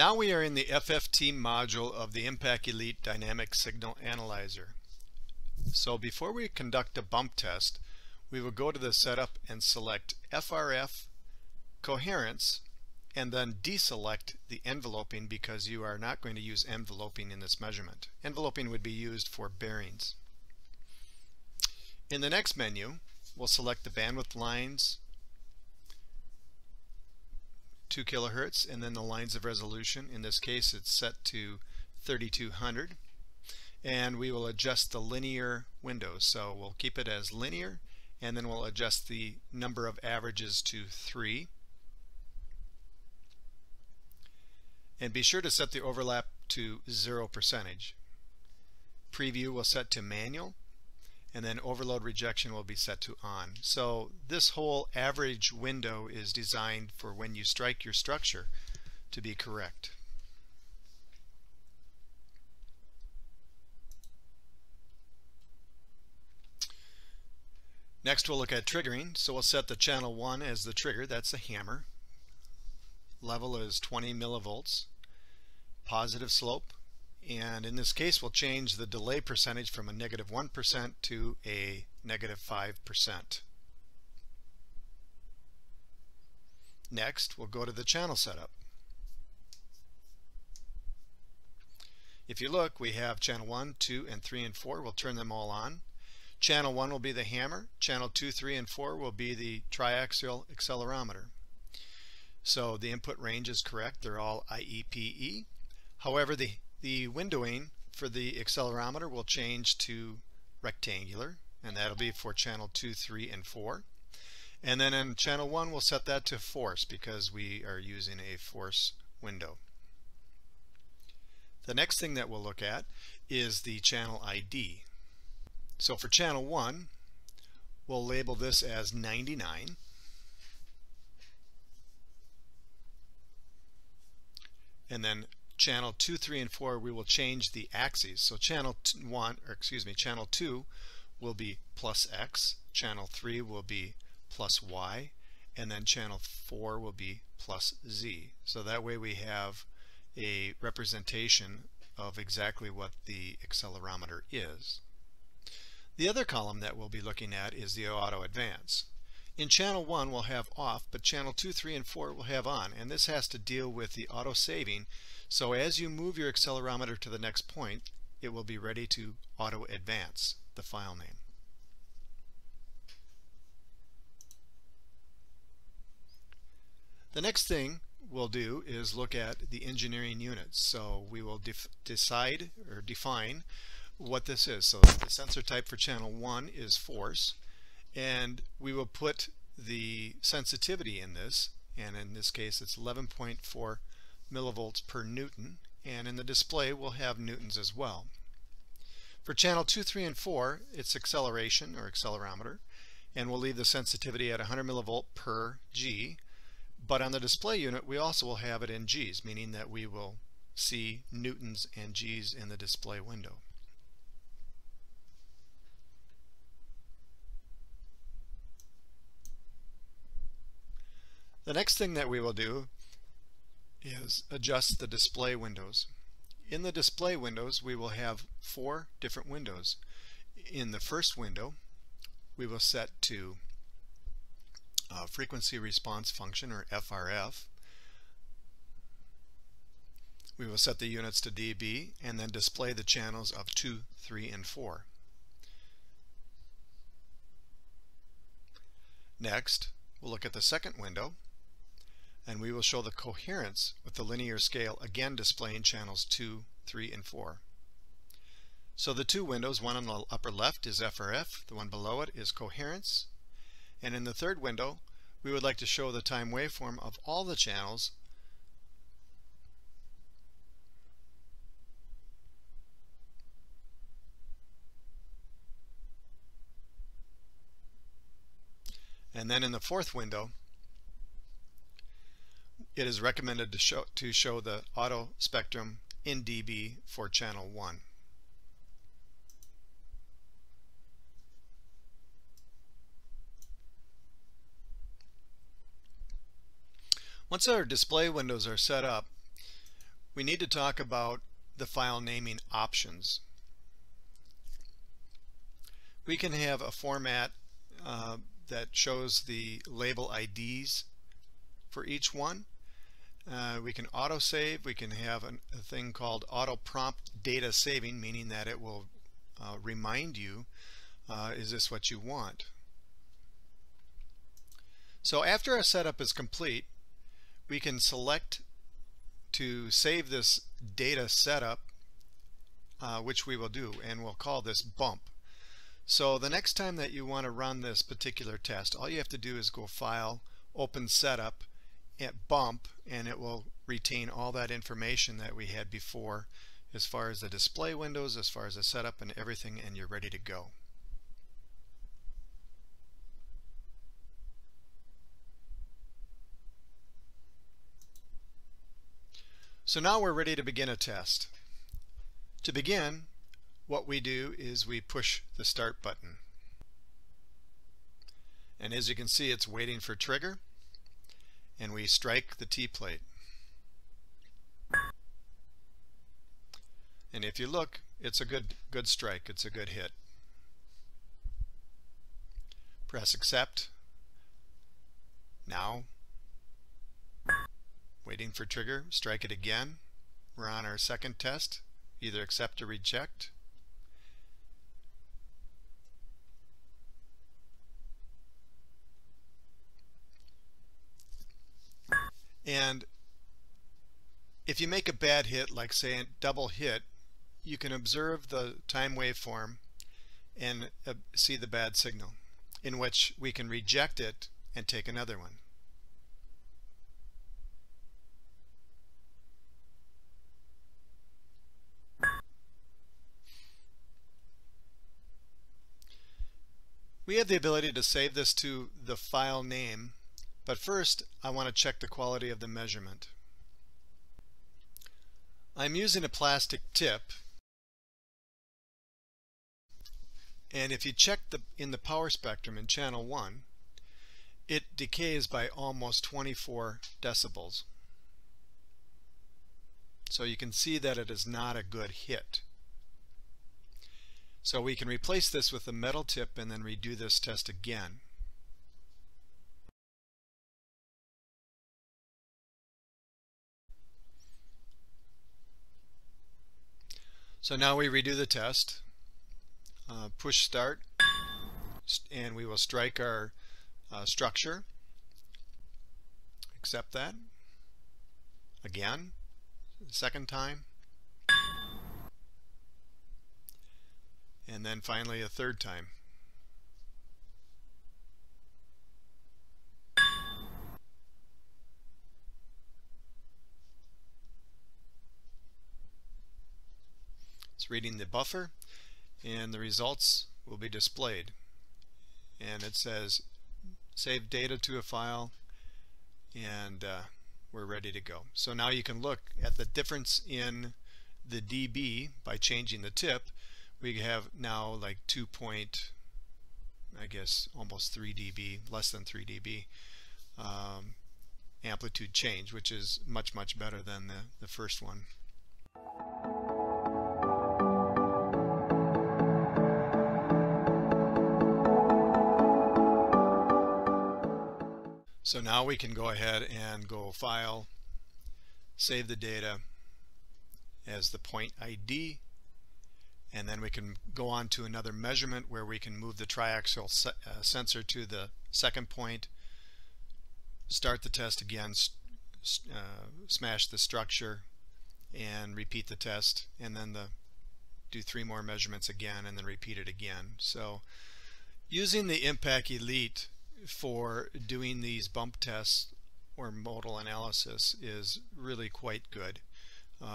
Now we are in the FFT module of the Impact Elite Dynamic Signal Analyzer. So before we conduct a bump test, we will go to the setup and select FRF, coherence, and then deselect the enveloping because you are not going to use enveloping in this measurement. Enveloping would be used for bearings. In the next menu, we'll select the bandwidth lines, 2 kilohertz, and then the lines of resolution. In this case, it's set to 3200. And we will adjust the linear window. So we'll keep it as linear, and then we'll adjust the number of averages to 3. And be sure to set the overlap to 0%. Preview will set to manual, and then overload rejection will be set to on. So this whole average window is designed for when you strike your structure to be correct. Next we'll look at triggering. So we'll set the channel 1 as the trigger, that's a hammer. Level is 20 millivolts, positive slope, and in this case we'll change the delay percentage from a -1% to a -5%. Next we'll go to the channel setup. If you look, we have channel 1, 2, and 3, and 4. We'll turn them all on. Channel 1 will be the hammer, channel 2, 3, and 4 will be the triaxial accelerometer. So the input range is correct, they're all IEPE. However, the windowing for the accelerometer will change to rectangular, and that'll be for channel 2, 3, and 4. And then on channel 1 we'll set that to force because we are using a force window. The next thing that we'll look at is the channel ID. So for channel 1, we'll label this as 99. And then channel 2, 3, and 4, we will change the axes. So channel 2 will be +X, channel 3 will be +Y, and then channel 4 will be +Z. So that way we have a representation of exactly what the accelerometer is. The other column that we'll be looking at is the auto advance. In channel 1 we'll have off, but channel 2, 3, and 4 will have on, and this has to deal with the auto saving. So as you move your accelerometer to the next point, it will be ready to auto advance, the file name. The next thing we'll do is look at the engineering units. So we will define what this is. So the sensor type for channel 1 is force, and we will put the sensitivity in this, and in this case it's 11.4 millivolts per Newton, and in the display we'll have Newtons as well. For channel 2, 3, and 4 it's acceleration or accelerometer, and we'll leave the sensitivity at 100 millivolt per G, but on the display unit we also will have it in G's, meaning that we will see Newtons and G's in the display window. The next thing that we will do is adjust the display windows. In the display windows we will have 4 different windows. In the first window we will set to frequency response function, or FRF. We will set the units to dB and then display the channels of 2, 3, and 4. Next we'll look at the second window, and we will show the coherence with the linear scale, again displaying channels 2, 3, and 4. So the two windows, one on the upper left is FRF, the one below it is coherence, and in the third window we would like to show the time waveform of all the channels . And then in the fourth window, it is recommended to show the auto spectrum in dB for channel 1. Once our display windows are set up, we need to talk about the file naming options. We can have a format that shows the label IDs for each one. We can autosave. We can have a thing called auto prompt data saving, meaning that it will remind you, is this what you want? So after our setup is complete, we can select to save this data setup, which we will do, and we'll call this bump. So the next time that you want to run this particular test, all you have to do is go File, Open Setup, at Bump, and it will retain all that information that we had before as far as the display windows, as far as the setup and everything, and you're ready to go. So now we're ready to begin a test. To begin, what we do is we push the start button. And as you can see, it's waiting for trigger, and we strike the T-plate. And if you look, it's a good strike, it's a good hit. Press accept. Now, waiting for trigger, strike it again. We're on our second test, either accept or reject. And if you make a bad hit, like say a double hit, you can observe the time waveform and see the bad signal, in which we can reject it and take another one. We have the ability to save this to the file name, but first I want to check the quality of the measurement. I'm using a plastic tip, and if you check in the power spectrum in channel 1, it decays by almost 24 decibels. So you can see that it is not a good hit. So we can replace this with a metal tip and then redo this test again. So now we redo the test, push start, and we will strike our structure, accept that, again, second time, and then finally a third time. It's reading the buffer, and the results will be displayed. And it says save data to a file, and we're ready to go. So now you can look at the difference in the dB by changing the tip. We have now like 2 point, I guess almost 3 dB, less than 3 dB amplitude change, which is much better than the first one. So now we can go ahead and go File, save the data as the point ID, and then we can go on to another measurement where we can move the triaxial sensor to the second point, start the test again, smash the structure, and repeat the test, and then do 3 more measurements again, and then repeat it again. So using the Impact Elite for doing these bump tests or modal analysis is really quite good.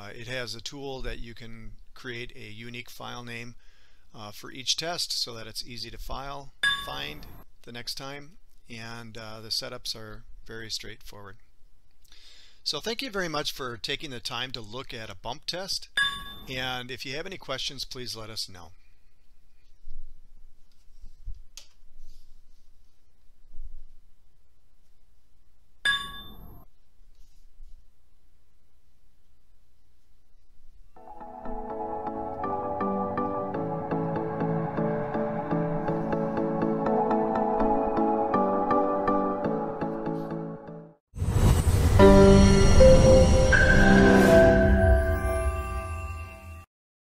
It has a tool that you can create a unique file name for each test so that it's easy to find the next time, and the setups are very straightforward. So thank you very much for taking the time to look at a bump test, and if you have any questions, please let us know.